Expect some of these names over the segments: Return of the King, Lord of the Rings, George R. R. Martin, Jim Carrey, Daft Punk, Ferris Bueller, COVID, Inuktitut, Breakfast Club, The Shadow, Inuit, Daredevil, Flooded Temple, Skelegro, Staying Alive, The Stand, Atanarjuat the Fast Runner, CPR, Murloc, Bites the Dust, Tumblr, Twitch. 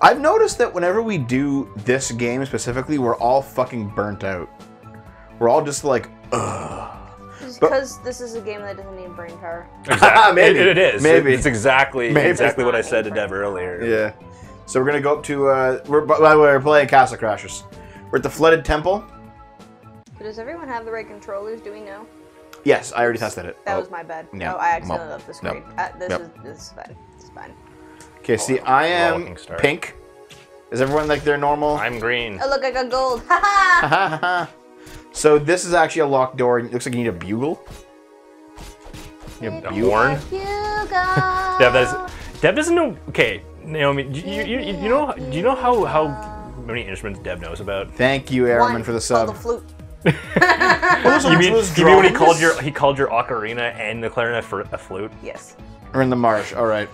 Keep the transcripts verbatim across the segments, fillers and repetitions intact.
I've noticed that whenever we do this game specifically, we're all fucking burnt out. We're all just like, ugh. Because this is a game that doesn't need brain power. Exactly. Maybe. It, it is. Maybe. It's exactly Maybe. exactly what I said to Dev earlier. Yeah. So we're going to go up to, uh, we're, by the way, we're playing Castle Crashers. We're at the Flooded Temple. But does everyone have the right controllers? Do we know? Yes, I already tested it. That oh. was my bad. No, oh, I accidentally no. left the screen. No. Uh, this, no. is, this is fine. This is fine. Okay, see, I am pink. Is everyone like their normal? I'm green. I look like a gold. Ha ha! Ha ha ha! So this is actually a locked door. It looks like you need a bugle. You need a horn. Dev, that is, Dev doesn't know. Okay, Naomi, do you, you, you, you know do you know how how many instruments Dev knows about? Thank you, Airman, for the sub. Oh, the flute. well, you mean, you mean when he called your he called your ocarina and the clarinet for a flute? Yes. Or in the marsh. All right.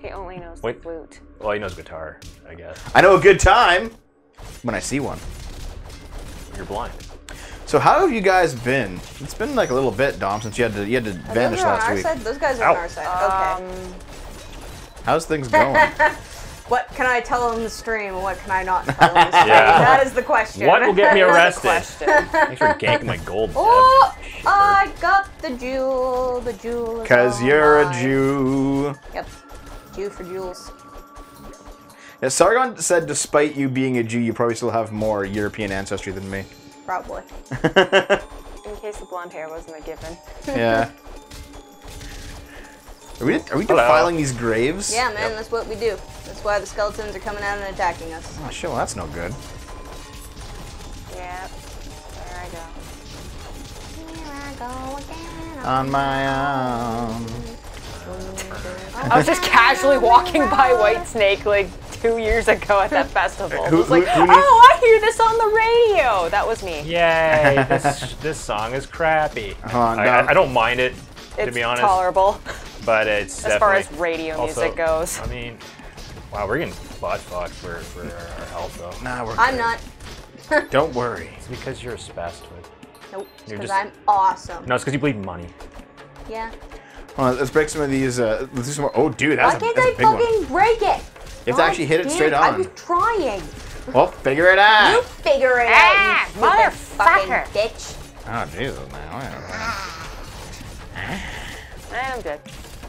He only knows Wait. the flute. Well, he knows guitar, I guess. I know a good time when I see one. You're blind. So how have you guys been? It's been like a little bit, Dom, since you had to you had to oh, vanish last week. Side? Those guys are Ow. on our side. Okay. Um, How's things going? What can I tell in the stream? What can I not tell in the stream? Yeah. That is the question. What will get me arrested? Thanks for ganking my gold. Oh, sure. I got the jewel. The jewel. Cause you're mine. a Jew. Yep. Jew for jewels. Now, Sargon said, despite you being a Jew, you probably still have more European ancestry than me. Probably. In case the blonde hair wasn't a given. Yeah. Are we, are we defiling these graves? Yeah, man, yep. that's what we do. That's why the skeletons are coming out and attacking us. Oh, shit, well, that's no good. Yeah. There I go. Here I go again. On my own. I was just casually walking by White Snake, like, two years ago at that festival. Who, I was like, who, who needs... oh, I hear this on the radio. That was me. Yay, this this song is crappy. Uh, no. I, I don't mind it, to it's be honest. It's tolerable. But it's As far as radio also, music goes. I mean, wow, we're getting butt fucked for, for our health, though. Nah, we're I'm good. not. Don't worry. It's because you're a spastard. Nope, because just... I'm awesome. No, it's because you bleed money. Yeah. Well, let's break some of these, uh, let's do some more. Oh, dude, that's Why a, that's a big one. Why can't I fucking break it? You have to actually hit it straight on. I was trying. Well, figure it out. You figure it ah, out, you motherfucker, bitch. Oh, Jesus, man. I don't know. I'm good.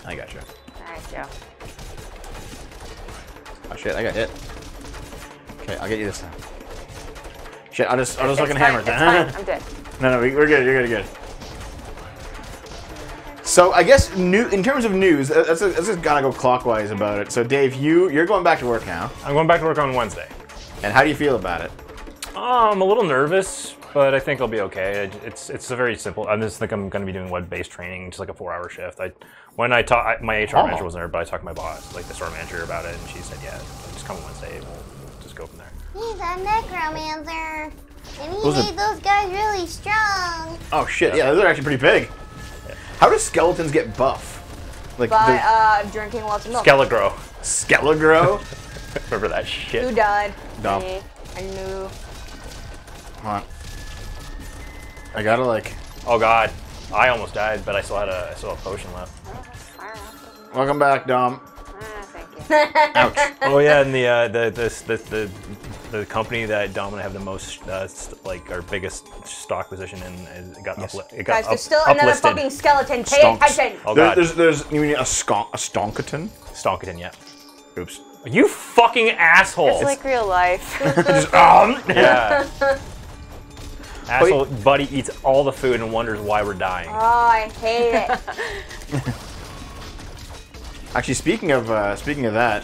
I got you. Thank you. Oh shit, I got hit. Okay, I'll get you this time. Shit, I'll just, I'll just fucking hammer it. I'm dead. No, no, we're good. You're good. You're good. So I guess new in terms of news, let's just gotta go clockwise about it. So Dave, you you're going back to work now. I'm going back to work on Wednesday. And how do you feel about it? Oh, I'm a little nervous, but I think I'll be okay. It, it's it's a very simple. I just think I'm going to be doing web-based training, just like a four-hour shift. I when I talked, my H R oh. manager wasn't there, but I talked to my boss, like the store manager, about it, and she said, yeah, just come Wednesday, we'll just go from there. He's a necromancer, and he those made are... those guys really strong. Oh shit! Yeah, those are actually pretty big. How do skeletons get buff? Like By uh, drinking lots of milk. Skelegro. Skelegro? Remember that shit? Who died? Dom. Me. I knew. Come on. I gotta like... Oh god. I almost died, but I still had a, I still had a potion left. Welcome back, Dom. Ah, thank you. Ouch. Oh yeah, and the, uh, the, the, the, the, the company that Dom and I have the most, uh, like, our biggest stock position in, it got yes. up, it got Guys, up, there's still up another fucking skeleton. Pay Stonks. attention. Oh, there, God. There's, there's, you mean a skon a stonkaton? Stonkaton, yeah. Oops. You fucking asshole. It's, it's like real life. Just, um, yeah. Asshole Wait. buddy eats all the food and wonders why we're dying. Oh, I hate it. Actually, speaking of uh, speaking of that,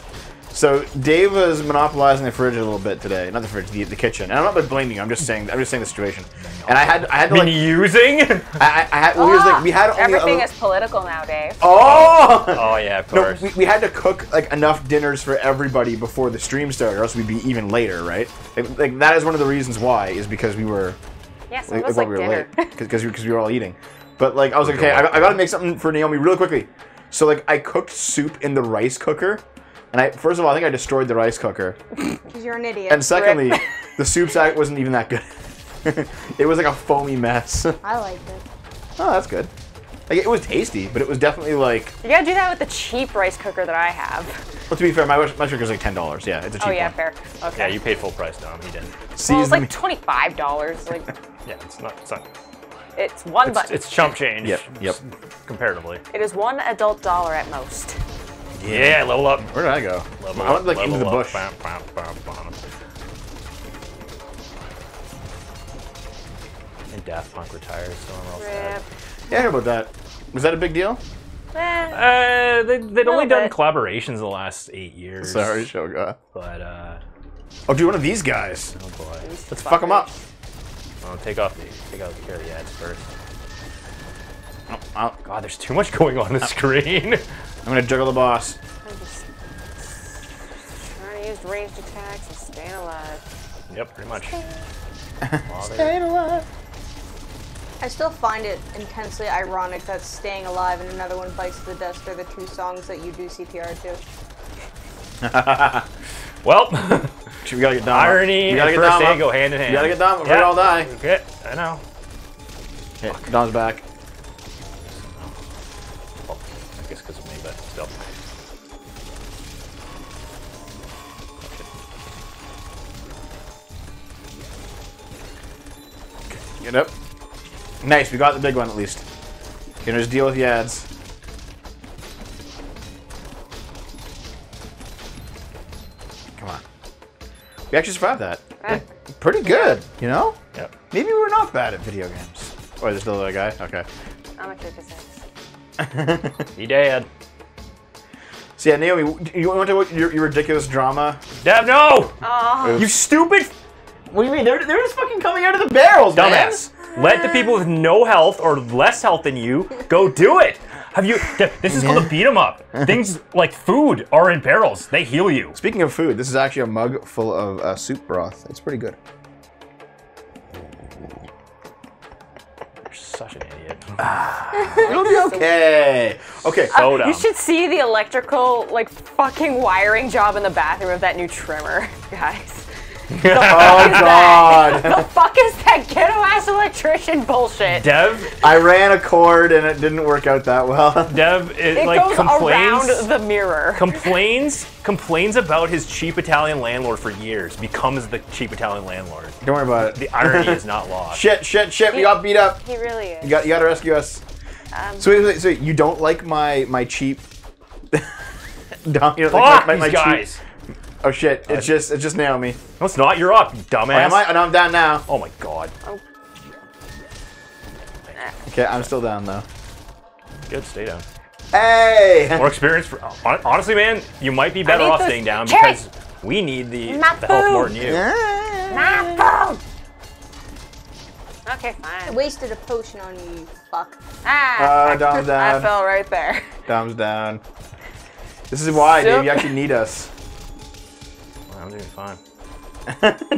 so Dave was monopolizing the fridge a little bit today. Not the fridge, the, the kitchen. And I'm not like, blaming you. I'm just saying. I'm just saying the situation. And I had I had to, like, been using. I, I had, oh, we, was, like, we had only everything a, is political now, Dave. Oh. Oh yeah, of course. No, we, we had to cook like enough dinners for everybody before the stream started, or else we'd be even later, right? Like, like that is one of the reasons why is because we were. Yes, yeah, so like, like, we were dinner. late because because we, we were all eating. But like I was like, okay, I, I got to make something for Naomi really quickly. So like I cooked soup in the rice cooker, and I first of all I think I destroyed the rice cooker. Because you're an idiot. And secondly, the soup sack wasn't even that good. It was like a foamy mess. I liked it. Oh, that's good. Like, it was tasty, but it was definitely like... You gotta do that with the cheap rice cooker that I have. Well, to be fair, my rice cooker's like ten dollars. Yeah, it's a cheap Oh, yeah, one. Fair. Okay. Yeah, you paid full price, Dom. He didn't. Well, it's like twenty-five dollars. Like, yeah, it's not... It's, not, it's one button. It's chump change. Yep, yep. Comparatively. It is one adult dollar at most. Yeah, level up. Where did I go? Level I went, like, level into the bush. Up. And Daft Punk retired, so I'm all sad. Yeah, I heard about that. Was that a big deal? Eh, uh, they, they'd only done bit. collaborations the last eight years. Sorry, Shoga. But, uh... oh, dude, one of these guys. Oh, boy. Let's fuckers. fuck them up. I'll take off the, take out the carry ads first. Oh, oh, God, there's too much going on the screen. I'm going to juggle the boss. I'm just trying to use ranged attacks and staying alive. Yep, pretty much. Staying alive. I still find it intensely ironic that Staying Alive and another one, Bites the Dust, are the two songs that you do C P R to. Well, we gotta get Dom. Irony and first aid go hand in hand. You gotta get Dom, we're yeah. all die. Okay, I know. Okay, Dom's back. Well, I guess because of me, but still. Okay, get up. Nice, we got the big one at least. You know, just deal with the ads. Come on. We actually survived that. Right. Pretty good, you know? Yep. Maybe we're not bad at video games. Oh, there's still another guy? Okay. I'm a criticize. He dead. So yeah, Naomi, you want to watch your, your ridiculous drama? Deb, no! Oh. You stupid! What do you mean? They're, they're just fucking coming out of the barrels, dumbass. Let the people with no health or less health than you go do it. Have you? This is called a beat 'em up. Things like food are in barrels. They heal you. Speaking of food, this is actually a mug full of uh, soup broth. It's pretty good. You're such an idiot. It'll be okay. Okay. Uh, you should see the electrical, like, fucking wiring job in the bathroom of that new trimmer, guys. The fuck oh is god! That? The fuck is that ghetto ass electrician bullshit? Dev, I ran a cord and it didn't work out that well. Dev, it, it like goes complains around the mirror. Complains, complains about his cheap Italian landlord for years. Becomes the cheap Italian landlord. Don't worry about it. The irony is not lost. Shit, shit, shit! He, we got beat up. He really is. You got, you got to rescue us. Um, so, wait, wait, so you don't like my my cheap? Don't, you don't fuck like my, my, my these guys. Cheap, oh shit, it's uh, just it's just Naomi. No, it's not, you're up, you dumbass. Oh, am I? No, I'm down now. Oh my god. Oh. Okay, I'm still down though. Good, stay down. Hey! More experience for, honestly, man, you might be better off staying down carrots. Because we need the, the health more than you. My food! Okay, fine. I wasted a potion on you, you fuck. Ah! Oh, Dom's down. I fell right there. Dom's down. This is why, so Dave, you actually need us. I'm doing fine.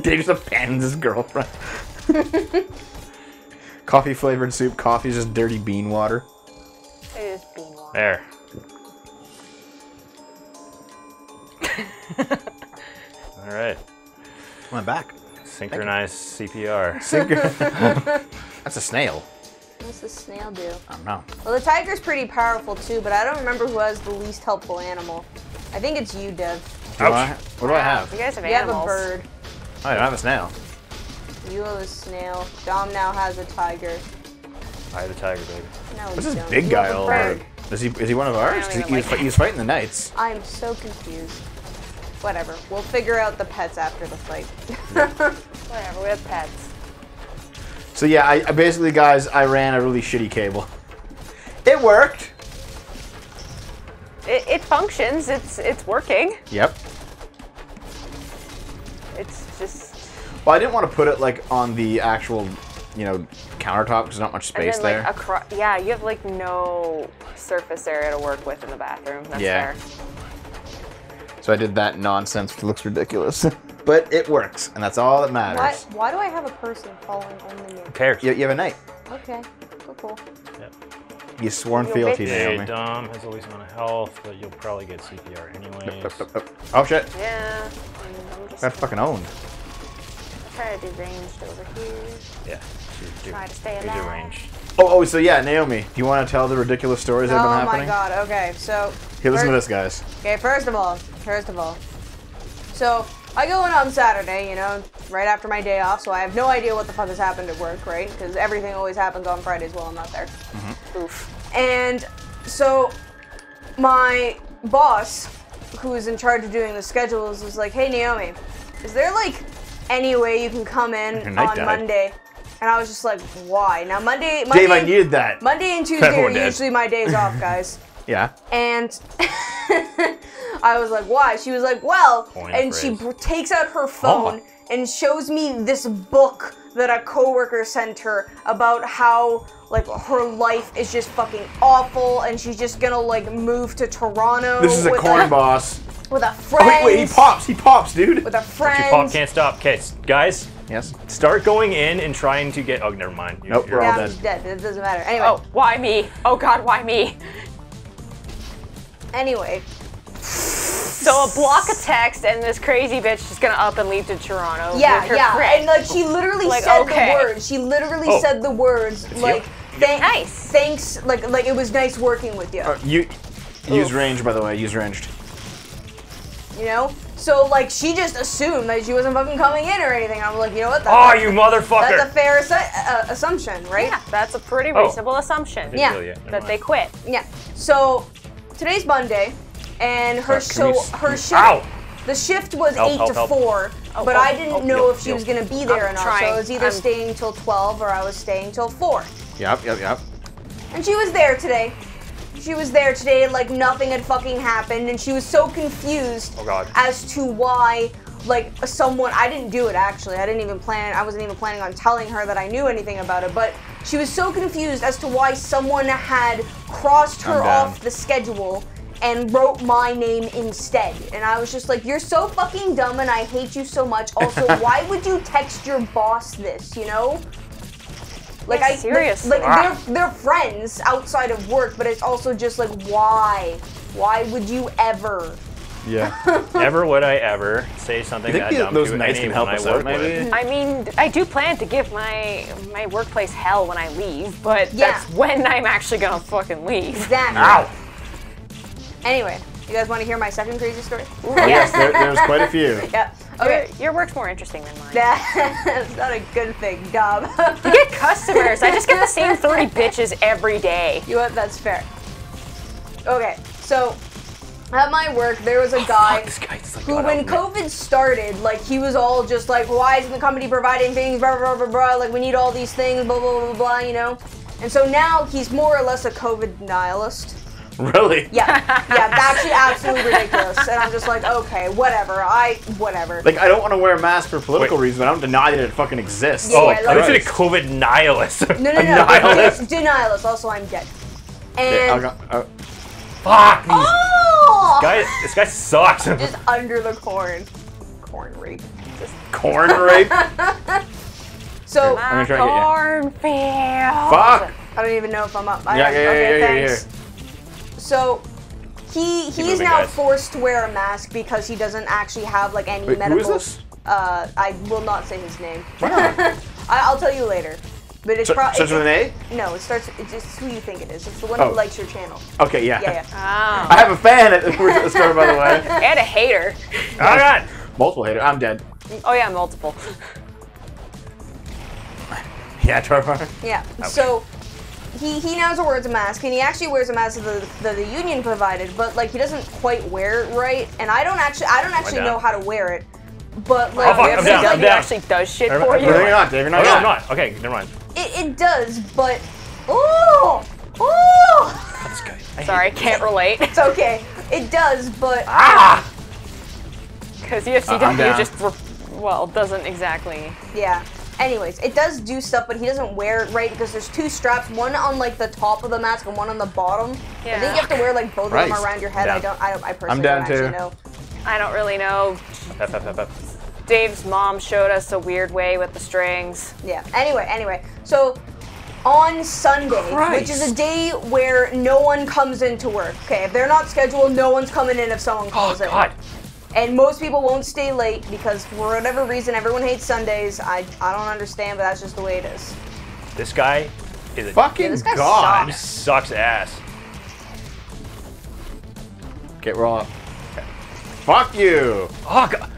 Dave just abandons his girlfriend. Coffee flavored soup. Coffee is just dirty bean water. It is bean water. There. All right. I'm back. Synchronized C P R. Synchron That's a snail. What's the snail do? I don't know. Well, the tiger's pretty powerful too, but I don't remember who has the least helpful animal. I think it's you, Dev. Do I, what do I have? You guys have animals. You have a bird. Oh, I don't have a snail. You have a snail. Dom now has a tiger. I have a tiger, baby. No, what's this don't. big guy all over? Is he, is he one of ours? He, like he's, he's fighting the knights. I'm so confused. Whatever. We'll figure out the pets after the fight. Whatever, we have pets. So yeah, I, I basically, guys, I ran a really shitty cable. It worked. It, it functions. It's it's working. Yep. It's just. Well, I didn't want to put it like on the actual, you know, countertop because there's not much space and then, there. Like, across, yeah, you have like no surface area to work with in the bathroom. That's yeah. Fair. So I did that nonsense. It looks ridiculous, but it works, and that's all that matters. Why, why do I have a person following only me? Who cares? You, you have a knight. Okay. Cool. Cool. Yep. You sworn fealty to Naomi. Hey, Dom has always on a health, but you'll probably get C P R anyway. Nope, nope, nope. Oh shit! Yeah, I'm just. That's fucking owned. I try to do ranged over here. Yeah, you do. Try to stay alive. You do range. Oh, oh, so yeah, Naomi, do you want to tell the ridiculous stories that have been happening? Oh my god, okay, so... Here, listen to this, guys. Okay, first of all, first of all. So, I go in on Saturday, you know, right after my day off, so I have no idea what the fuck has happened at work, right? Because everything always happens on Fridays while I'm not there. Mm-hmm. Oof. And so, my boss, who is in charge of doing the schedules, was like, hey, Naomi, is there, like, any way you can come in on died. Monday? And I was just like, why? Now, Monday... Monday Dave, I needed that. Monday and Tuesday Everyone are did. usually my days off, guys. Yeah. And I was like, why? She was like, well... Point and she takes out her phone oh. and shows me this book that a coworker sent her about how, like, her life is just fucking awful and she's just gonna, like, move to Toronto. This is a corn a, boss. With a friend. Oh, wait, wait, he pops. He pops, dude. With a friend. You pop, can't stop. Okay, guys... Yes. Start going in and trying to get. Oh, never mind. You, nope, we're yeah, all dead. dead. It doesn't matter. Anyway. Oh, why me? Oh God, why me? Anyway. So a block of text, and this crazy bitch is gonna up and leave to Toronto. Yeah, with her yeah. friend. And like she literally like, said okay. the words. She literally oh. said the words it's like, Th "Nice, thanks." Like, like it was nice working with you. Uh, you use Oof. ranged, by the way. Use ranged. You know. So, like, she just assumed that she wasn't fucking coming in or anything. I was like, you know what? That's oh, you motherfucker! That's a fair assu uh, assumption, right? Yeah, that's a pretty reasonable oh. assumption. Yeah, that mind. they quit. Yeah. So, today's Monday, and her uh, so we, her shift ow. the shift was help, eight help, to help. four, oh, but oh, I didn't oh, know oh, if she oh, was gonna be there I'm or not. Trying. So I was either I'm... staying till twelve or I was staying till four. Yep, yep, yep. And she was there today. She was there today like nothing had fucking happened and she was so confused oh God. as to why like someone, I didn't do it actually, I didn't even plan, I wasn't even planning on telling her that I knew anything about it, but she was so confused as to why someone had crossed her off the schedule and wrote my name instead. And I was just like, you're so fucking dumb and I hate you so much. Also, why would you text your boss this, you know? Like I seriously, like, like they're they're friends outside of work, but it's also just like why, why would you ever? Yeah. Ever would I ever say something that dumb those to nights can help us out, maybe? I mean, I do plan to give my my workplace hell when I leave, but yeah. that's when I'm actually gonna fucking leave. Exactly. Ow. Anyway, you guys want to hear my second crazy story? Oh, yes, there, there's quite a few. Yeah. Okay. Your, your work's more interesting than mine. That's not a good thing, Dom. You get customers. I just get the same three bitches every day. You know what? That's fair. Okay, so at my work, there was a oh, guy, fuck, guy like who, when COVID me. started, like he was all just like, why isn't the company providing things, blah, blah, blah, blah, like we need all these things, blah, blah, blah, blah, you know? And so now he's more or less a COVID nihilist. Really? Yeah, yeah, that's absolutely ridiculous. And I'm just like, okay, whatever, I, whatever. Like, I don't want to wear a mask for political Wait. reasons, but I don't deny that it fucking exists. Yeah, oh, yeah, like, I said a COVID nihilist. No, no, no, nihilist. De denialist, also I'm dead. And... Yeah, I got, I... Fuck! Oh! This guy, this guy sucks. Just under the corn. Corn rape. Just... Corn rape? So, I'm gonna cornfield. Fuck! I don't even know if I'm up. I yeah, yeah, yeah, okay, yeah, yeah, thanks. yeah, yeah. So, he he is now guys. forced to wear a mask because he doesn't actually have like any Wait, medical. Who is this? Uh, I will not say his name. Wow. I, I'll tell you later. But it's probably starts with an A. No, it starts. It's, it's who you think it is. It's the one oh. who likes your channel. Okay, yeah. Yeah, yeah. Oh. I have a fan at the store, by the way. And a hater. All right. Multiple hater. I'm dead. Oh yeah, multiple. Yeah, Trevor. Yeah. Okay. So. He, he now wears a mask, and he actually wears a mask that the, the union provided, but like he doesn't quite wear it right. And I don't actually I don't actually know how to wear it, but like oh, it like, actually does shit I'm, for I'm, you. You're not, Dave. You're not. Oh, yeah. I'm not. Okay, never mind. It, it does, but oh, oh. That's good. I Sorry, can't relate. It's okay. It does, but ah, because U F C uh, just well doesn't exactly. Yeah. Anyways, it does do stuff, but he doesn't wear it right because there's two straps, one on like the top of the mask and one on the bottom. Yeah. I think you have to wear like both Christ. of them around your head. I don't, I don't, I personally don't actually too. know. I don't really know. F, F, F, F. Dave's mom showed us a weird way with the strings. Yeah. Anyway, anyway, so on Sunday, Christ. which is a day where no one comes into work. Okay, if they're not scheduled, no one's coming in if someone calls oh, in. God. And most people won't stay late because for whatever reason everyone hates Sundays. I I don't understand, but that's just the way it is. This guy is a fucking yeah, this guy god. Sucks. Sucks ass. Get roll up. Okay. Fuck you. Oh, God.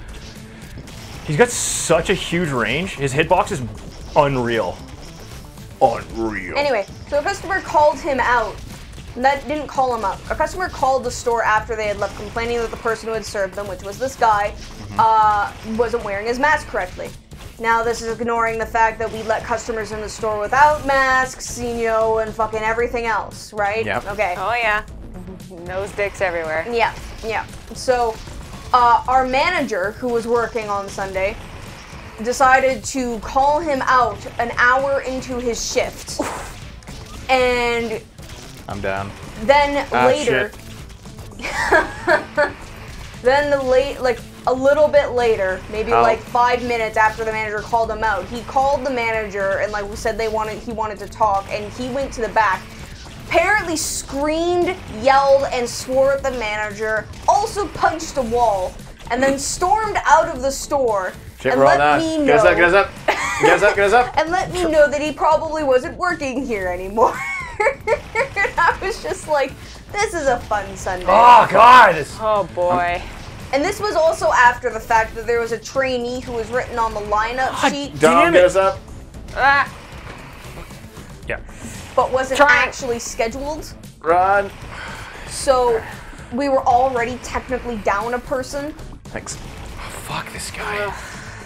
He's got such a huge range. His hitbox is unreal. Unreal. Anyway, so a customer called him out. That didn't call him up. A customer called the store after they had left complaining that the person who had served them, which was this guy, mm-hmm. uh, wasn't wearing his mask correctly. Now this is ignoring the fact that we let customers in the store without masks, you know, and fucking everything else, right? Yep. Okay. Oh yeah. Nose dicks everywhere. Yeah, yeah. So uh, our manager, who was working on Sunday, decided to call him out an hour into his shift. And... I'm down. Then ah, later... then the late, like... A little bit later, maybe oh. like five minutes after the manager called him out, he called the manager and like said they wanted he wanted to talk, and he went to the back, apparently screamed, yelled, and swore at the manager, also punched a wall, and then stormed out of the store. Shit, and let on. me know. Get us up, get us up. Get us up, get us up. And let me know that he probably wasn't working here anymore. And I was just like, this is a fun Sunday. Oh God! Oh boy. I'm And this was also after the fact that there was a trainee who was written on the lineup God sheet. Damn it. Up. Ah. Yeah. But wasn't Try. actually scheduled. Run. So we were already technically down a person. Thanks. Oh, fuck this guy. Uh,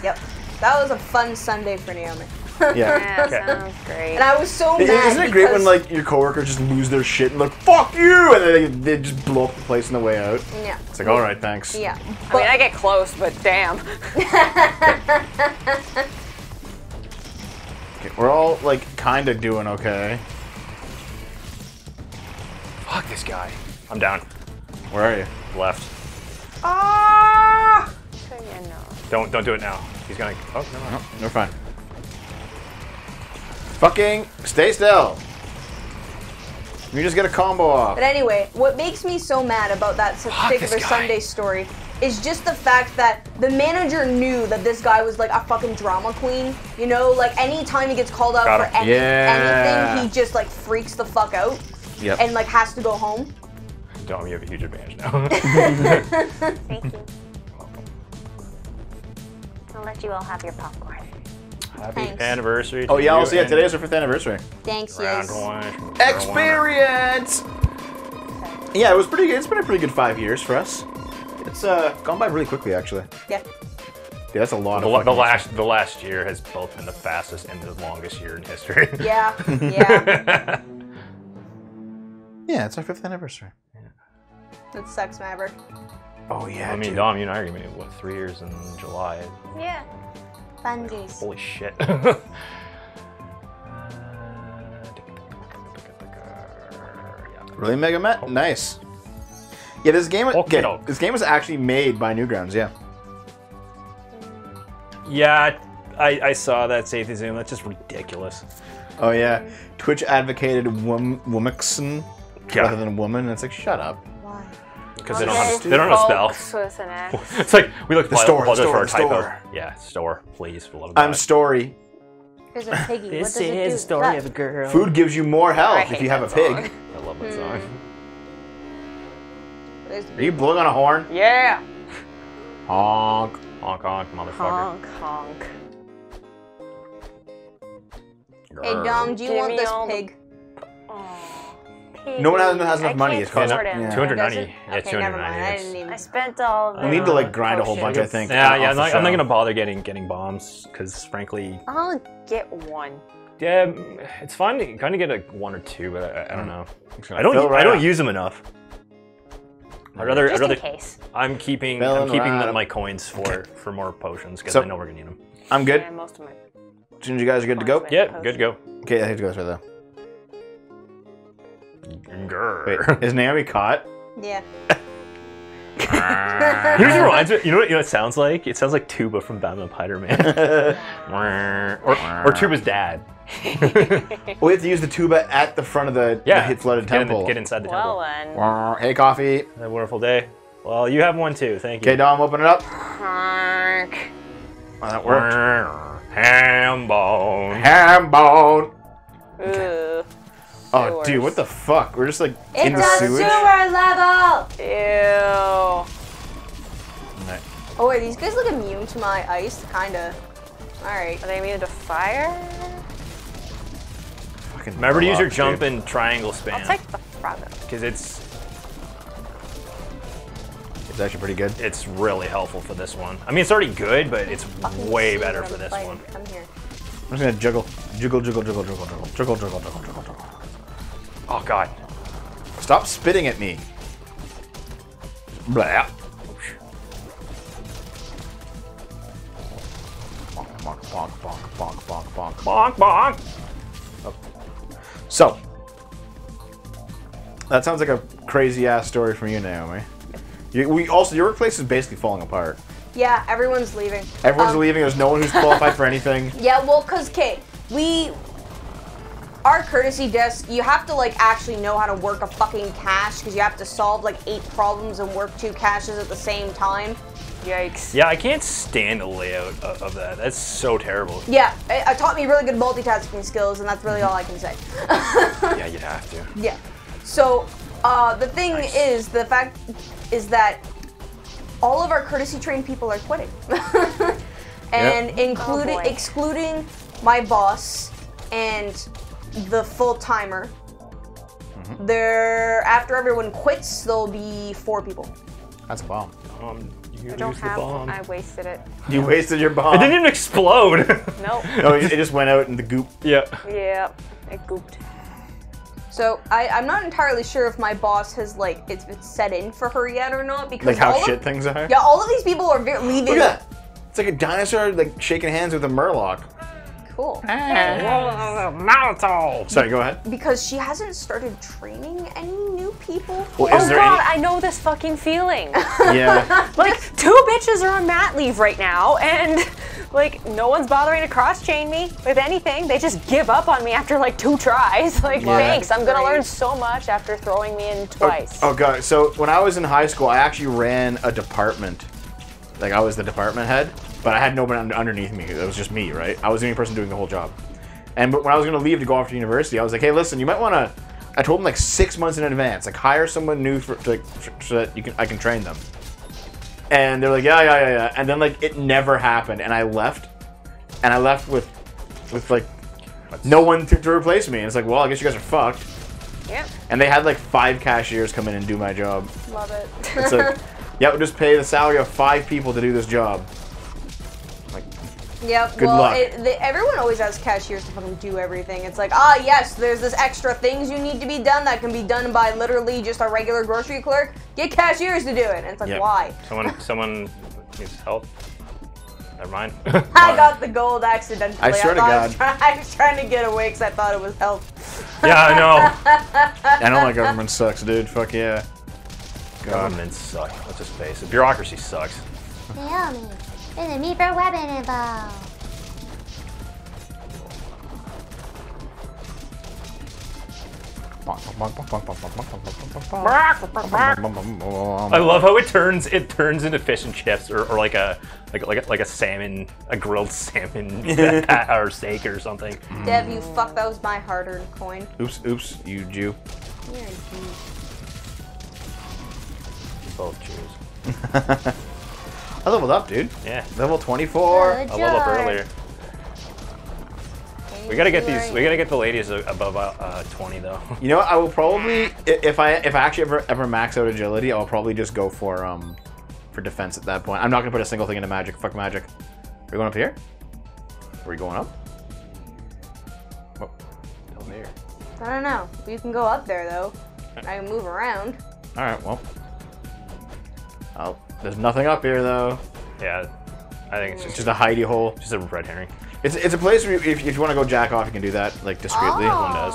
yep. That was a fun Sunday for Naomi. Yeah. Yeah, sounds great. And I was so it, mad. Isn't it great when like your coworkers just lose their shit and like fuck you, and then they, they just blow up the place on the way out? Yeah. It's like all right, thanks. Yeah. But I mean, I get close, but damn. Okay, we're all like kind of doing okay. Fuck this guy. I'm down. Where are you? Left. Ah! So, yeah, no. Don't don't do it now. He's gonna. Oh no, no, no, we're fine. Fucking stay still. You just get a combo off. But anyway, what makes me so mad about that Fuck particular Sunday story is just the fact that the manager knew that this guy was like a fucking drama queen. You know, like anytime he gets called out Got for any, yeah. anything, he just like freaks the fuck out yep. and like has to go home. Dom, you have a huge advantage now. Thank you. I'll let you all have your popcorn. Happy Thanks. anniversary. Oh, yeah, also, yeah, today is our fifth anniversary. Thanks, yes. Experience! Yeah, it was pretty good. It's been a pretty good five years for us. It's uh, gone by really quickly, actually. Yeah. Yeah, that's a lot the, of the last The last year has both been the fastest and the longest year in history. Yeah, yeah. Yeah, it's our fifth anniversary. Yeah. That sucks, Maverick. Oh, yeah. I mean, dude. Dom, you and I are going to be, what, three years in July? Yeah. Bundies. Holy shit. uh, really Mega Met? Oh. Nice. Yeah, this game okay, okay. this game was actually made by Newgrounds, yeah. Yeah, I, I saw that safety zoom. That's just ridiculous. Oh yeah. Twitch advocated wom Womixon yeah. rather than woman. It's like shut up. Why? Because okay. they don't have, they don't know spell. It's like we look the store, the store, the store. Yeah, store, please. For love of I'm God. story. Here's a piggy. This what does is a story Not. of a girl. Food gives you more health if you have a song. pig. I love that song. Mm. Are you blowing on a horn? Yeah. Honk, honk, honk, motherfucker. Honk, honk. Girl. Hey Dom, do you Give want this pig? No one has, has enough I money. It's cost yeah. two hundred ninety. It? Yeah, okay, two hundred ninety. Never mind. I, didn't even... I spent all. The... We need to like grind oh, a whole shit. bunch. I think. Yeah, yeah. I'm not, I'm not gonna bother getting getting bombs because frankly. I'll get one. Yeah, it's fun to kind of get a one or two, but I, I don't know. I don't. Right I don't up. use them enough. I'd rather. Just I'd rather, in case. I'm keeping. Fill I'm keeping right. my coins for for more potions because so, I know we're gonna need them. I'm good. Yeah, most of my. As soon as you guys are good to go. Yeah, potion. good to go. Okay, I think to go right though. Grr. Wait, is Naomi caught? Yeah. You know what it reminds me? You know what, you know what it sounds like? It sounds like Tuba from Batman Spider-Man. or, or Tuba's dad. We have to use the tuba at the front of the, yeah, the Flooded Temple. Get, in, get inside the well temple. Then. Hey, coffee. Have a wonderful day. Well, you have one too. Thank you. Okay, Dom, open it up. Well, that worked. Ham bone. Ham bone. Ooh. sewers. Oh, dude, what the fuck? We're just like it's in the sewage. It's a sewer level. Ew. Oh wait, these guys look immune to my ice, kinda. Alright. Are they immune to fire? Fucking remember to use your jump and triangle spam. I'll take the front. Because it's... It's actually pretty good. It's really helpful for this one. I mean, it's already good, but it's way better for this one. Come here. I'm just gonna juggle. Juggle, juggle, juggle, juggle, juggle. Juggle, juggle, juggle, juggle, juggle. Oh god. Stop spitting at me. Blah. Bonk, bonk, bonk, bonk, bonk, bonk, bonk, bonk. Oh. So, that sounds like a crazy ass story from you, Naomi. You, we also, your workplace is basically falling apart. Yeah, everyone's leaving. Everyone's um, leaving. There's no one who's qualified for anything. Yeah, well, cause okay, we, our courtesy desk, you have to like actually know how to work a fucking cache, cause you have to solve like eight problems and work two caches at the same time. Yikes. Yeah, I can't stand the layout of that. That's so terrible. Yeah, it, it taught me really good multitasking skills, and that's really all I can say. Yeah, you'd have to. Yeah. So, uh, the thing nice. is, the fact is that all of our courtesy trained people are quitting. And yep. including, oh excluding my boss and the full-timer, mm-hmm. There, after everyone quits, there'll be four people. That's a bomb. Um, You I don't have one. I wasted it. You wasted your bomb. It didn't even explode. Nope. No, it just went out in the goop. Yeah. Yeah, it gooped. So I, I'm not entirely sure if my boss has like it's, it's set in for her yet or not because like how all shit of, things are. Yeah, all of these people are leaving. Look at that. It's like a dinosaur like shaking hands with a murloc. Cool. Molotov. Sorry, go ahead. Because she hasn't started training any new people. Well, oh god, I know this fucking feeling. Yeah. Like two bitches are on mat leave right now, and like no one's bothering to cross chain me with anything. They just give up on me after like two tries. Like yeah. Thanks, I'm gonna learn so much after throwing me in twice. Oh, oh god. So when I was in high school, I actually ran a department. Like I was the department head. But I had no one underneath me. It was just me, right? I was the only person doing the whole job. And but when I was gonna leave to go off to university, I was like, hey, listen, you might wanna, I told them like six months in advance, like hire someone new for, to, like, for, so that you can, I can train them. And they're like, yeah, yeah, yeah, yeah. And then like, it never happened. And I left, and I left with, with like, no one to, to replace me. And it's like, well, I guess you guys are fucked. Yep. And they had like five cashiers come in and do my job. Love it. It's like, yeah, we'll just pay the salary of five people to do this job. Yeah, Good well, luck. It, they, everyone always asks cashiers to fucking do everything. It's like, ah, yes, there's this extra things you need to be done that can be done by literally just a regular grocery clerk. Get cashiers to do it. And it's like, yep. Why? Someone someone needs help. Never mind. I got the gold accidentally. I swear I to God. I was, try, I was trying to get away because I thought it was help. Yeah, I know. I know my government sucks, dude. Fuck yeah. Government sucks. Let's just face it. Bureaucracy sucks. Naomi. Enemy for weapon involved. I love how it turns. It turns into fish and chips, or, or like a like like a, like a salmon, a grilled salmon or steak or something. Dev, you fuck. That was my hard-earned coin. Oops, oops, you Jew. You're a Jew. You're both Jews. I leveled up, dude. Yeah. Level twenty-four. I leveled up earlier. We gotta get these. We gotta get the ladies above uh, twenty, though. You know what? I will probably, if I if I actually ever ever max out agility, I'll probably just go for um for defense at that point. I'm not gonna put a single thing into magic. Fuck magic. Are we going up here? Are we going up? Oh, down there. I don't know. You can go up there though. I can move around. All right. Well. I'll. There's nothing up here though. Yeah, I think it's just, just a hidey hole. Just a red herring. It's it's a place where you, if, if you want to go jack off, you can do that like discreetly. Oh. One does.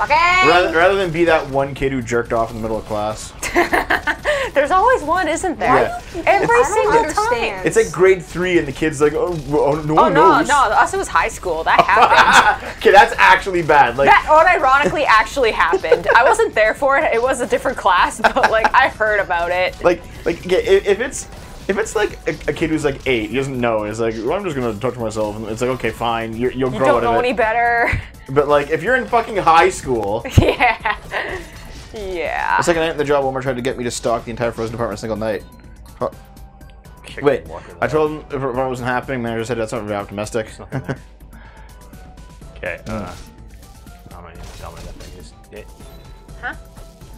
Okay. Rather, rather than be that one kid who jerked off in the middle of class. There's always one, isn't there? Yeah. Every it's, single understand. time. It's like grade three, and the kid's like, oh, oh no one oh, no, knows. No, no, us it was high school. That happened. Okay, that's actually bad. Like that unironically actually happened. I wasn't there for it. It was a different class, but like I heard about it. Like, like if it's If it's like a, a kid who's like eight, he doesn't know, and it's like, well, I'm just gonna talk to myself, and it's like, okay, fine, you're, you'll you grow out of it. You don't know any better. But like, if you're in fucking high school. Yeah. Yeah. The second night at the job, Walmart tried to get me to stock the entire frozen department a single night. Huh. Wait, I told him if it wasn't happening, then I just said that's not very optimistic. Okay, uh, I'm gonna tell me that thing just it. Huh?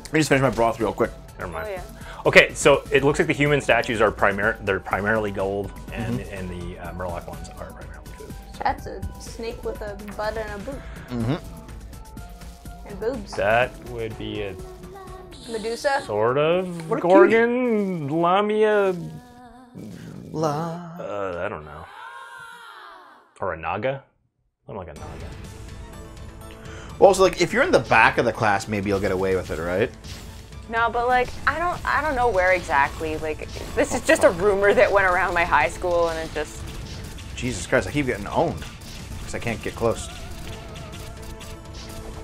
Let me just finish my broth real quick. Never mind. Oh, yeah. Okay, so it looks like the human statues are primar they're primarily gold, and mm-hmm. and the uh, Murloc ones are primarily food. So. That's a snake with a butt and a boot. Mm-hmm. And boobs. That would be a Medusa. Sort of. What Gorgon, Lamia. La. Uh, I don't know. Or a Naga. I'm like a Naga. Well, so like if you're in the back of the class, maybe you'll get away with it, right? No, but like I don't, I don't know where exactly. Like this is just a rumor that went around my high school, and it just. Jesus Christ! I keep getting owned because I can't get close.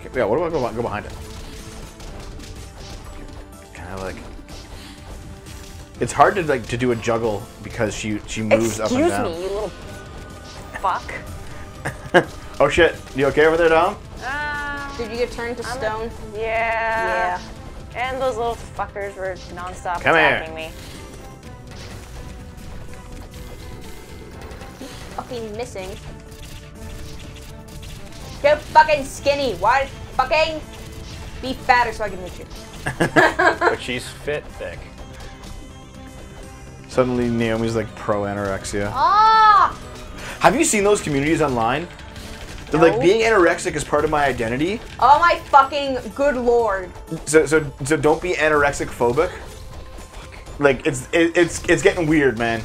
Okay, yeah, what do I go, go behind it? Kind of like. It's hard to like to do a juggle because she she moves Excuse up and down. Excuse me, you little fuck. Oh shit! You okay over there, Dom? Uh, Did you get turned to I'm stone? A, yeah. Yeah. And those little fuckers were nonstop attacking me. Keep fucking missing. Get fucking skinny. Why fucking be fatter so I can hit you? But she's fit thick. Suddenly Naomi's like pro anorexia. Ah! Have you seen those communities online? They're no. Like being anorexic is part of my identity. Oh my fucking good lord! So so so don't be anorexic phobic. Fuck. Like it's it, it's it's getting weird, man.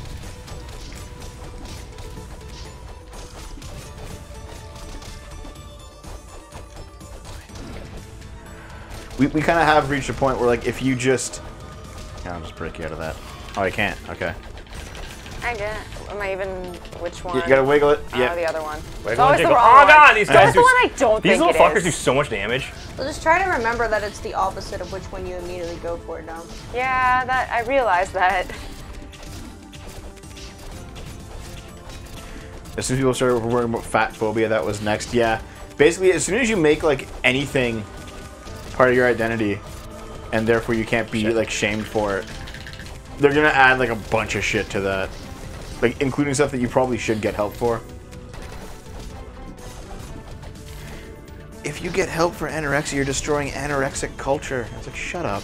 We we kind of have reached a point where like if you just, yeah, I'll just break you out of that. Oh, you can't. Okay. I get it. Am I even which one? You gotta wiggle it. Yeah. Oh, the other one. Wiggle oh, it's the wrong oh god, one. These guys. That's the one I don't these think little it fuckers is. Do so much damage. Well, just try to remember that it's the opposite of which one you immediately go for, now. Yeah, that I realized that. As soon as people started worrying about fat phobia, that was next. Yeah, basically, as soon as you make like anything part of your identity, and therefore you can't be shit. Like shamed for it, they're gonna add like a bunch of shit to that. Like, including stuff that you probably should get help for. If you get help for anorexia, you're destroying anorexic culture. It's like, shut up.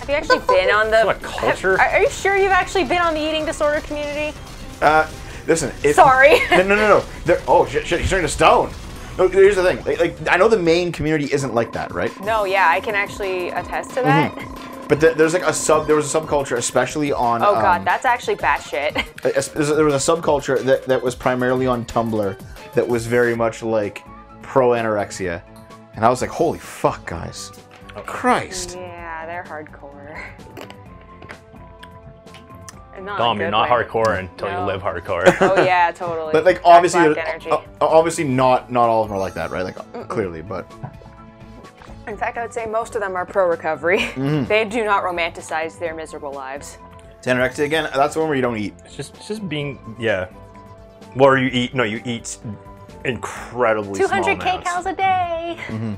Have you actually been on the... What, culture? Have, are you sure you've actually been on the eating disorder community? Uh, listen... It, Sorry. No, no, no, no. They're, oh, shit, shit, he's turning to stone. No, here's the thing. Like, like, I know the main community isn't like that, right? No, yeah, I can actually attest to that. Mm-hmm. But the, there's like a sub. There was a subculture, especially on. Oh god, um, that's actually batshit. There was a subculture that that was primarily on Tumblr, that was very much like pro anorexia, and I was like, holy fuck, guys, oh, Christ. Yeah, they're hardcore. Not Dom, you're not way. Hardcore until no. you live hardcore. Oh yeah, totally. But like obviously, uh, obviously not not all of them are like that, right? Like mm-mm. clearly, but. In fact, I would say most of them are pro-recovery. Mm-hmm. They do not romanticize their miserable lives. It's anorexia again. That's the one where you don't eat. It's just, it's just being, yeah. Or you eat? No, you eat incredibly. Two hundred kcals a day. Mm-hmm.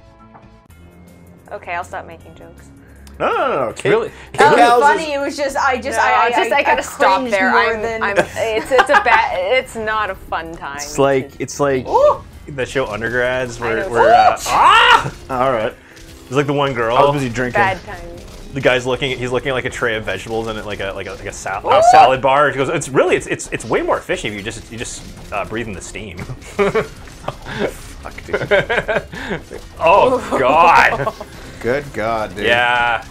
Okay, I'll stop making jokes. No, no, no, no. K really? That was funny. It was just, I just, no, I, I, just, I, I gotta I stop there. I'm, than... I'm, it's, it's a bad. It's not a fun time. It's like, it's like ooh! The show Undergrads, where, where uh, ah, all right. It's like the one girl. I was busy drinking. Bad timing. The guy's looking. He's looking at like a tray of vegetables and like a like a like a sal oh, salad bar. She goes, "It's really it's it's it's way more efficient if you just you just uh, breathe in the steam." Oh, fuck, dude. Oh god. Good god, dude. Yeah,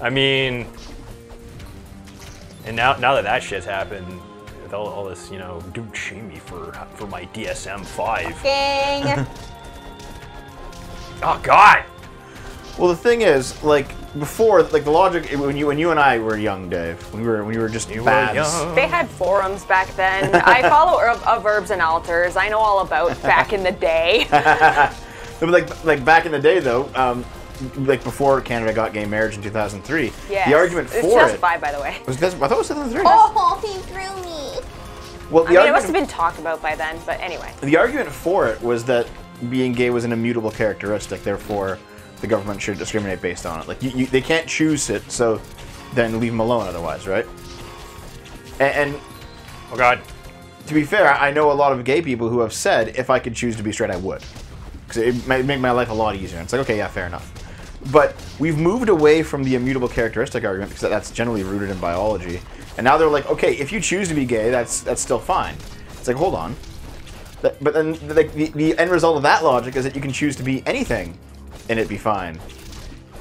I mean, and now now that that shit's happened. With all, all this, you know, don't shame me for for my D S M five. Dang. Oh god. Well, the thing is, like before, like the logic when you when you and I were young, Dave, we were we were just you babs. Were young. They had forums back then. I follow Averbs and Alters. I know all about back in the day. But like like back in the day, though, um, like before Canada got gay marriage in two thousand three. Yeah. The argument for it. It's two thousand five, by the way. Was it, I thought it was two thousand three. Oh, he threw me. Well, the I mean, argument, it must have been talked about by then, but anyway. The argument for it was that being gay was an immutable characteristic, therefore the government should discriminate based on it. Like, you, you, they can't choose it, so then leave them alone otherwise, right? And, and oh god. To be fair, I know a lot of gay people who have said, if I could choose to be straight, I would. Because it might make my life a lot easier. And it's like, okay, yeah, fair enough. But we've moved away from the immutable characteristic argument, because that's generally rooted in biology. And now they're like, okay, if you choose to be gay, that's that's still fine. It's like, hold on. That, but then the, the, the end result of that logic is that you can choose to be anything, and it'd be fine.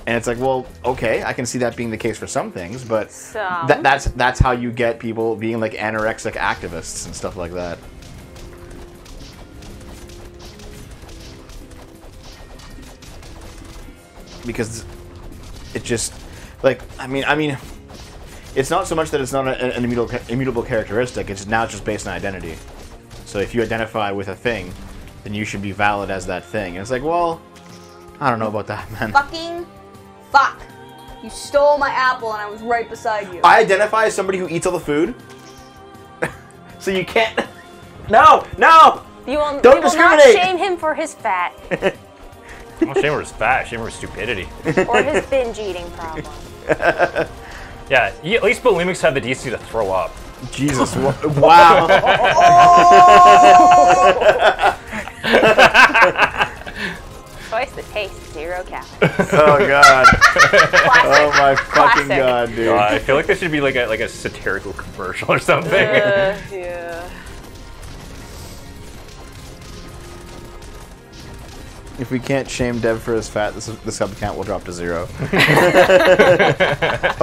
And it's like, well, okay, I can see that being the case for some things, but so. th that's that's how you get people being like anorexic activists and stuff like that. Because it just, like, I mean, I mean, it's not so much that it's not a, an immutable, immutable characteristic. It's now just based on identity. So if you identify with a thing, then you should be valid as that thing. And it's like, well, I don't know about that, man. Fucking. Fuck! You stole my apple and I was right beside you. I identify as somebody who eats all the food. So you can't... No! No! You will, Don't you discriminate! Will not shame him for his fat. I don't shame him for his fat, shame him for his stupidity. Or his binge eating problem. Yeah, at least bulimics have the decency to throw up. Jesus, wow. Oh! Twice the taste, zero calories. Oh god! Oh my fucking Classic. god, dude! Uh, I feel like this should be like a like a satirical commercial or something. Uh, yeah. If we can't shame Dev for his fat, this the sub count will drop to zero. Oh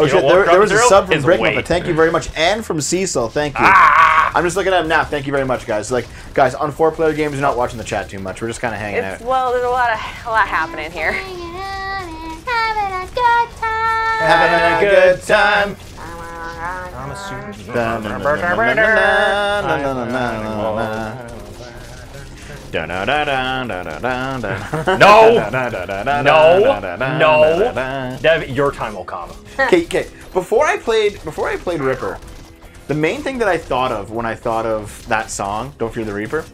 shit! There, there was a sub from Brickman, but thank you very much, and from Cecil, thank you. Ah! I'm just looking at him now. Thank you very much, guys. Like, guys, on four-player games, we're not watching the chat too much. We're just kind of hanging it's, out. Well, there's a lot of a lot happening here. Having a good time. Having a good time. I'm a No! No! No! Dev, your time will come. Okay, okay. Before I played, before I played Ripper, the main thing that I thought of when I thought of that song, "Don't Fear the Reaper,"